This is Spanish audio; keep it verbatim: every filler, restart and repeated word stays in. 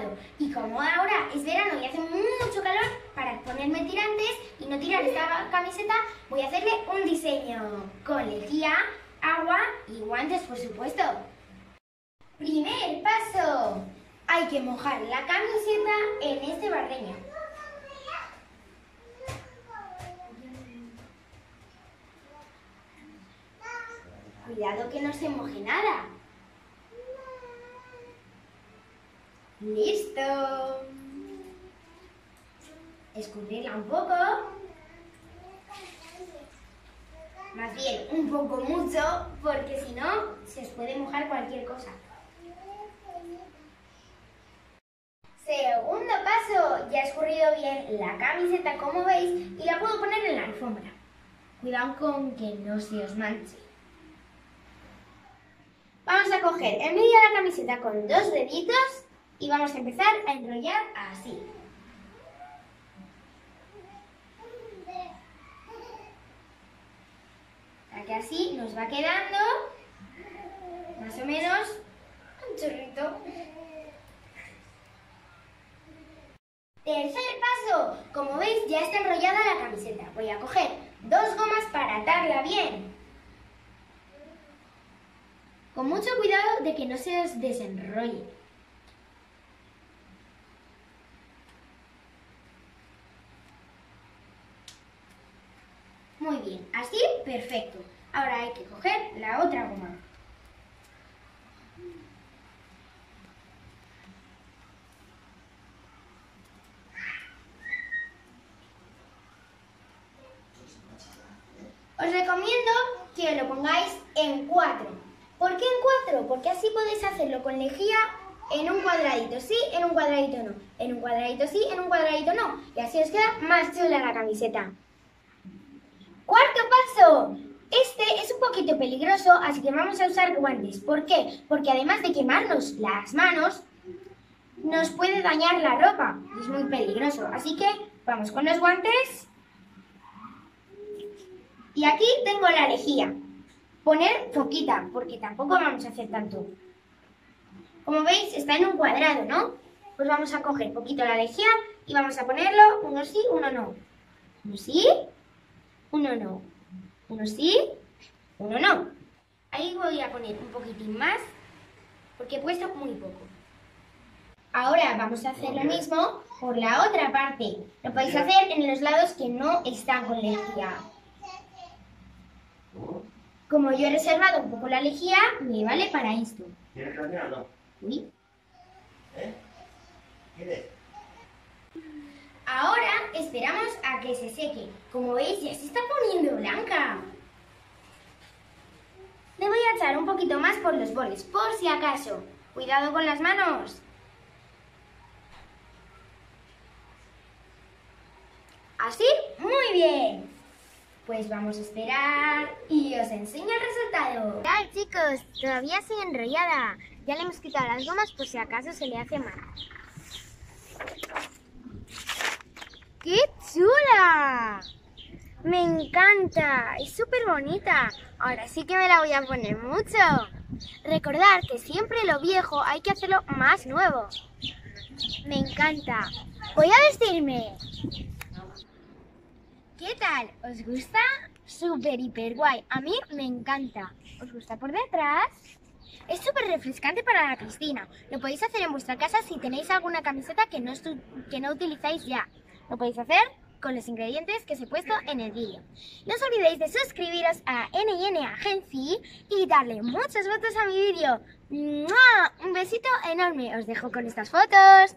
grado. Y como ahora es verano y hace mucho calor, para ponerme tirantes y no tirar esta camiseta, voy a hacerle un diseño con lejía, agua y guantes, por supuesto. Primer paso, hay que mojar la camiseta en este barreño. Cuidado que no se moje nada. ¡Listo! Escurrirla un poco. Más bien, un poco mucho, porque si no, se os puede mojar cualquier cosa. Segundo paso, ya he escurrido bien la camiseta, como veis, y la puedo poner en la alfombra. Cuidado con que no se os manche. Vamos a coger en medio de la camiseta con dos deditos y vamos a empezar a enrollar así. Para que así nos va quedando más o menos un chorrito. Tercer paso, como veis ya está enrollada la camiseta. Voy a coger dos gomas para atarla bien. Con mucho cuidado de que no se os desenrolle. Muy bien, así, perfecto. Ahora hay que coger la otra goma. Os recomiendo que lo pongáis en cuatro. ¿Por qué en cuatro? Porque así podéis hacerlo con lejía en un cuadradito sí, en un cuadradito no, en un cuadradito sí, en un cuadradito no. Y así os queda más chula la camiseta. Cuarto paso, este es un poquito peligroso, así que vamos a usar guantes. ¿Por qué? Porque además de quemarnos las manos, nos puede dañar la ropa. Es muy peligroso, así que vamos con los guantes. Y aquí tengo la lejía. Poner poquita, porque tampoco vamos a hacer tanto. Como veis, está en un cuadrado, ¿no? Pues vamos a coger poquito la lejía y vamos a ponerlo uno sí, uno no. Uno sí. Uno no, uno sí, uno no. Ahí voy a poner un poquitín más, porque he puesto muy poco. Ahora vamos a hacer lo mismo por la otra parte. Lo podéis hacer en los lados que no están con lejía. Como yo he reservado un poco la lejía, me vale para esto. ¿Quieres cambiar o no? ¿Uy? ¿Eh? ¿Quieres? Ahora esperamos a que se seque. Como veis, ya se está poniendo blanca. Le voy a echar un poquito más por los bordes, por si acaso. Cuidado con las manos. Así, muy bien. Pues vamos a esperar y os enseño el resultado. ¿Qué tal, chicos? Todavía sigue enrollada. Ya le hemos quitado las gomas por si acaso se le hace mal. ¡Qué chula! ¡Me encanta! ¡Es súper bonita! Ahora sí que me la voy a poner mucho. Recordad que siempre lo viejo hay que hacerlo más nuevo. ¡Me encanta! ¡Voy a vestirme! ¿Qué tal? ¿Os gusta? ¡Súper hiper guay! A mí me encanta. ¿Os gusta por detrás? Es súper refrescante para la piscina. Lo podéis hacer en vuestra casa si tenéis alguna camiseta que no, que no utilizáis ya. Lo podéis hacer con los ingredientes que os he puesto en el vídeo. No os olvidéis de suscribiros a N and N Agency y darle muchos votos a mi vídeo. ¡Mua! Un besito enorme. Os dejo con estas fotos.